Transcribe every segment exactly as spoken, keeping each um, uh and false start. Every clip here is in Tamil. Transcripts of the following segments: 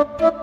அப்புறம்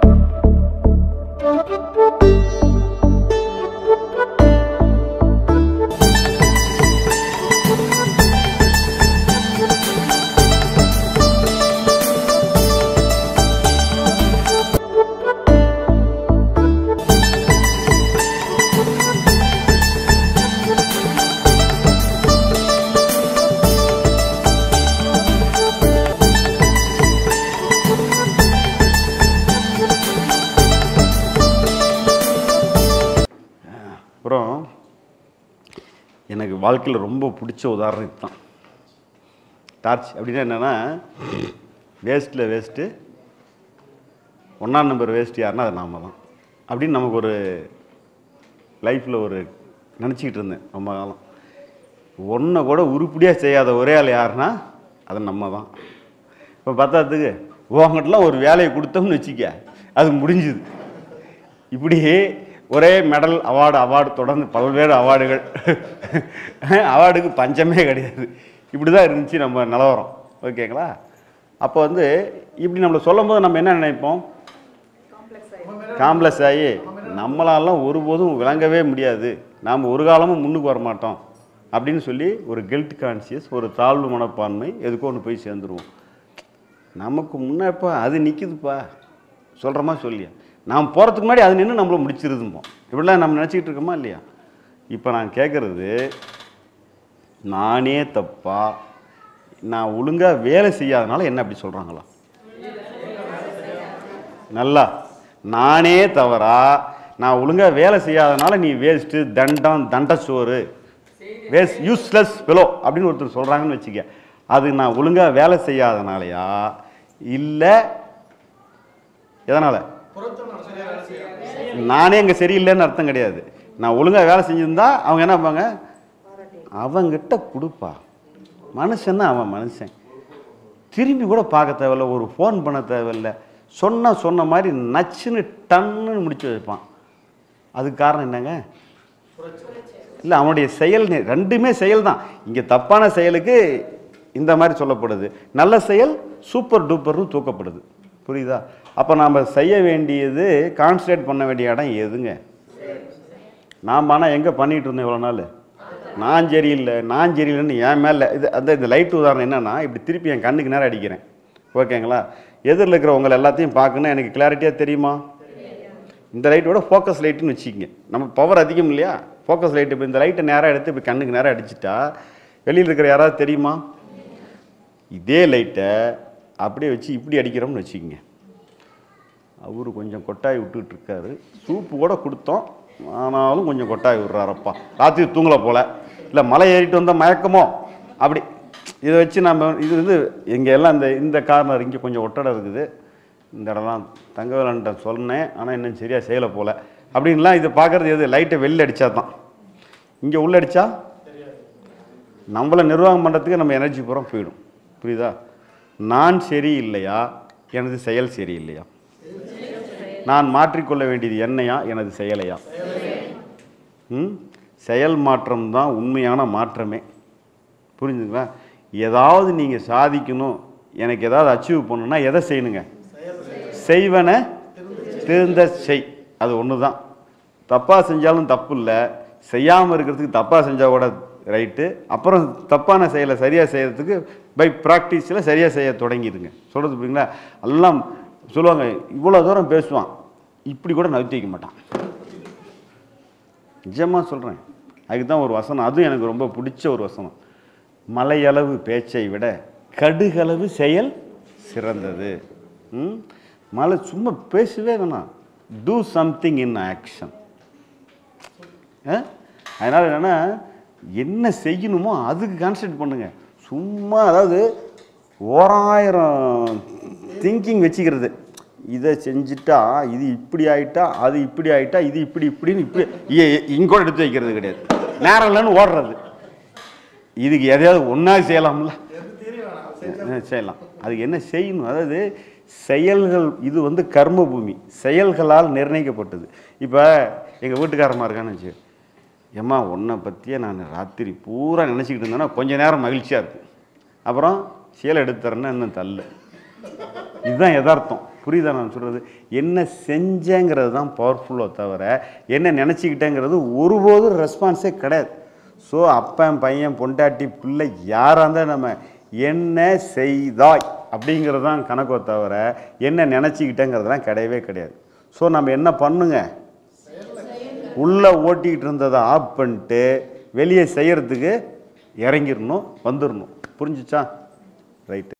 எனக்கு வாழ்க்கையில் ரொம்ப பிடிச்ச உதாரணம் இதுதான். டார்ச் அப்படின்னா என்னென்னா, வேஸ்ட்டில் வேஸ்ட்டு ஒன்றாம் நம்பர் வேஸ்ட்டு யாருன்னா அது நாம தான் அப்படின்னு நமக்கு ஒரு லைஃப்பில் ஒரு நினச்சிக்கிட்டு இருந்தேன் ரொம்ப காலம். ஒன்றை கூட உருப்படியாக செய்யாத ஒரே ஆள் யாருன்னா அது நம்ம தான். இப்போ பார்த்தாத்துக்கு உங்கள்கிட்டலாம் ஒரு வேலையை கொடுத்தோம்னு வச்சுக்க, அது முடிஞ்சுது. இப்படி ஒரே மெடல் அவார்டு அவார்டு தொடர்ந்து பல்வேறு அவார்டுகள், அவார்டுக்கு பஞ்சமே கிடையாது. இப்படி தான் இருந்துச்சு நம்ம நிலவரம். ஓகேங்களா? அப்போ வந்து இப்படி நம்மளை சொல்லும் போது நம்ம என்ன நினைப்போம்? காம்ப்ளெக்ஸ் ஆகி நம்மளாலாம் ஒருபோதும் விளங்கவே முடியாது, நாம் ஒரு காலமும் முன்னுக்கு வர மாட்டோம் அப்படின்னு சொல்லி ஒரு கில்ட் கான்சியஸ், ஒரு தாழ்வு மனப்பான்மை எதுக்கோ ஒன்று போய் சேர்ந்துருவோம். நமக்கு முன்னப்பா அது நிற்கிதுப்பா சொல்கிறோமா சொல்லியா, நாம் போகிறதுக்கு முன்னாடி அது நின்று நம்மளை முடிச்சிருதுமோ, இப்படிலாம் நம்ம நினச்சிக்கிட்டு இருக்கோமா இல்லையா? இப்போ நான் கேட்குறது, நானே தப்பா நான் ஒழுங்காக வேலை செய்யாதனால என்ன அப்படி சொல்கிறாங்களா? நல்லா நானே தவறா நான் ஒழுங்காக வேலை செய்யாதனால நீ வேஸ்ட்டு, தண்டம், தண்ட சோறு, வேஸ்ட், யூஸ்லெஸ் பெலோ அப்படின்னு ஒருத்தர் சொல்கிறாங்கன்னு வச்சுக்க, அது நான் ஒழுங்காக வேலை செய்யாதனாலையா இல்லை எதனால்? நானே இங்கே சரியில்லைன்னு அர்த்தம் கிடையாது. நான் ஒழுங்காக வேலை செஞ்சுருந்தா அவங்க என்ன பண்ணுவாங்க, அவங்கிட்ட கொடுப்பா, மனுஷன்னா அவன் மனுஷன், திரும்பி கூட பார்க்க தேவையில்ல, ஒரு ஃபோன் பண்ண தேவையில்லை, சொன்னால் சொன்ன மாதிரி நச்சுன்னு டன்னு முடிச்சு வைப்பான். அதுக்கு காரணம் என்னங்க? இல்லை அவனுடைய செயல். ரெண்டுமே செயல் தான். இங்கே தப்பான செயலுக்கு இந்த மாதிரி சொல்லப்படுது, நல்ல செயல் சூப்பர் டூப்பர்னு தூக்கப்படுது. புரியுதா? அப்போ நாம் செய்ய வேண்டியது, கான்சன்ட்ரேட் பண்ண வேண்டிய இடம் எதுங்க நாம்? ஆனால் எங்கே பண்ணிகிட்டு இருந்தோம் இவ்வளோ நாள்? நான் சரியில்லை, நான் சரியில்லைன்னு என் மேலே இது அந்த இந்த லைட் உதாரணம் என்னென்னா, இப்படி திருப்பி என் கண்ணுக்கு நேரம் அடிக்கிறேன். ஓகேங்களா? எதிரில் இருக்கிறவங்களை எல்லாத்தையும் பார்க்கணும், எனக்கு கிளாரிட்டியாக தெரியுமா? இந்த லைட்டோட ஃபோக்கஸ் லைட்டுன்னு வச்சுக்கோங்க, நம்ம பவர் அதிகம் இல்லையா, ஃபோக்கஸ் லைட்டு. இப்போ இந்த லைட்டை நேராக எடுத்து இப்போ கண்ணுக்கு நேரம் அடிச்சிட்டா வெளியில் இருக்கிற யாராவது தெரியுமா? இதே லைட்டை அப்படியே வச்சு இப்படி அடிக்கிறோம்னு வச்சுக்கோங்க. அவரு கொஞ்சம் கொட்டாய் விட்டுக்கிட்டு இருக்காரு, சூப்பு கூட கொடுத்தோம், ஆனாலும் கொஞ்சம் கொட்டாய் விட்றாரப்பா, ராத்திரி தூங்கலை போல், இல்லை மலை ஏறிட்டு வந்தால் மயக்கமோ, அப்படி இதை வச்சு நம்ம இது வந்து இங்கே எல்லாம் இந்த இந்த கார்னர் இங்கே கொஞ்சம் ஒட்டடை இருக்குது, இந்த இடம்லாம் தங்கவேலன்ட்ட சொன்னேன் ஆனால் இன்னும் சரியாக செய்யலை போல் அப்படின்லாம் இதை பார்க்குறது எது? லைட்டை வெளில அடித்தா தான். இங்கே உள்ளே அடித்தா நம்மளை நிர்வாகம் பண்ணுறதுக்கு நம்ம எனர்ஜி பூரம் போயிடும். புரியுதா? நான் சரி இல்லையா, எனது செயல் சரி இல்லையா? நான் மாற்றிக்கொள்ள வேண்டியது என்னையா, எனது செயலையா? ம் செயல் மாற்றம் தான் உண்மையான மாற்றமே. புரிஞ்சுங்களா? ஏதாவது நீங்கள் சாதிக்கணும், எனக்கு ஏதாவது அச்சீவ் பண்ணணும்னா எதை செய்யணுங்க? செய்வன திருந்த செய். அது ஒன்று தான். தப்பாக செஞ்சாலும் தப்பு இல்லை, செய்யாமல் இருக்கிறதுக்கு தப்பாக செஞ்சால் கூட ரைட்டு. அப்புறம் தப்பான செயலை சரியாக செய்கிறதுக்கு பை ப்ராக்டிஸில் சரியாக செய்ய தொடங்கிடுங்க. சொல்கிறது புரியுங்களா? எல்லாம் சொல்லுவாங்க, இவ்வளோ தூரம் பேசுவான் இப்படி கூட நகர்த்தி வைக்க மாட்டான். நிஜமாக சொல்கிறேன். அதுக்கு தான் ஒரு வசனம், அதுவும் எனக்கு ரொம்ப பிடிச்ச ஒரு வசனம், மலையளவு பேச்சை விட கடுகளவு செயல் சிறந்தது. ம் மலை சும்மா பேசவே வேணாம், டூ சம்திங் இன் ஆக்ஷன். அதனால் என்னென்னா, என்ன செய்யணுமோ அதுக்கு கான்சன்ட்ரேட் பண்ணுங்கள். சும்மா அதாவது ஓராயிரம் திங்கிங் வச்சுக்கிறது, இதை செஞ்சுட்டா இது இப்படி ஆகிட்டா, அது இப்படி ஆகிட்டா, இது இப்படி இப்படின்னு இப்படி இங்கோட எடுத்து வைக்கிறது கிடையாது, நேரம் இல்லைன்னு ஓடுறது. இதுக்கு எதையாவது ஒன்றா செய்யலாம்ல, செய்யலாம். அதுக்கு என்ன செய்யணும்? அதாவது செயல்கள், இது வந்து கர்ம பூமி, செயல்களால் நிர்ணயிக்கப்பட்டது. இப்போ எங்கள் வீட்டுக்காரமாக இருக்கான்னு வச்சு, ஏம்மா உன்னை பற்றியே நான் ராத்திரி பூரா நினச்சிக்கிட்டு இருந்தேன்னா கொஞ்சம் நேரம் மகிழ்ச்சியாக இருக்கும், அப்புறம் சேலை எடுத்துறேன்னா இன்னும் தள்ளு. இதுதான் எதார்த்தம். புரியுதா நான் சொல்கிறது? என்ன செஞ்சேங்கிறது தான் பவர்ஃபுல்லோ தவிர என்ன நினச்சிக்கிட்டேங்கிறது ஒருபோதும் ரெஸ்பான்ஸே கிடையாது. ஸோ அப்பன் பையன் பொண்டாட்டி பிள்ளை யாராக இருந்தால் நம்ம என்ன செய்தாய் அப்படிங்கிறது தான் கணக்கோ தவிர என்ன நினச்சிக்கிட்டேங்கிறதுலாம் கிடையவே கிடையாது. ஸோ நம்ம என்ன பண்ணுங்க, உள்ளே ஓட்டிக்கிட்டு இருந்ததை ஆஃப் பண்ணிட்டு வெளியே செய்கிறதுக்கு இறங்கிடணும், வந்துடணும். புரிஞ்சிச்சா? ரைட்டு.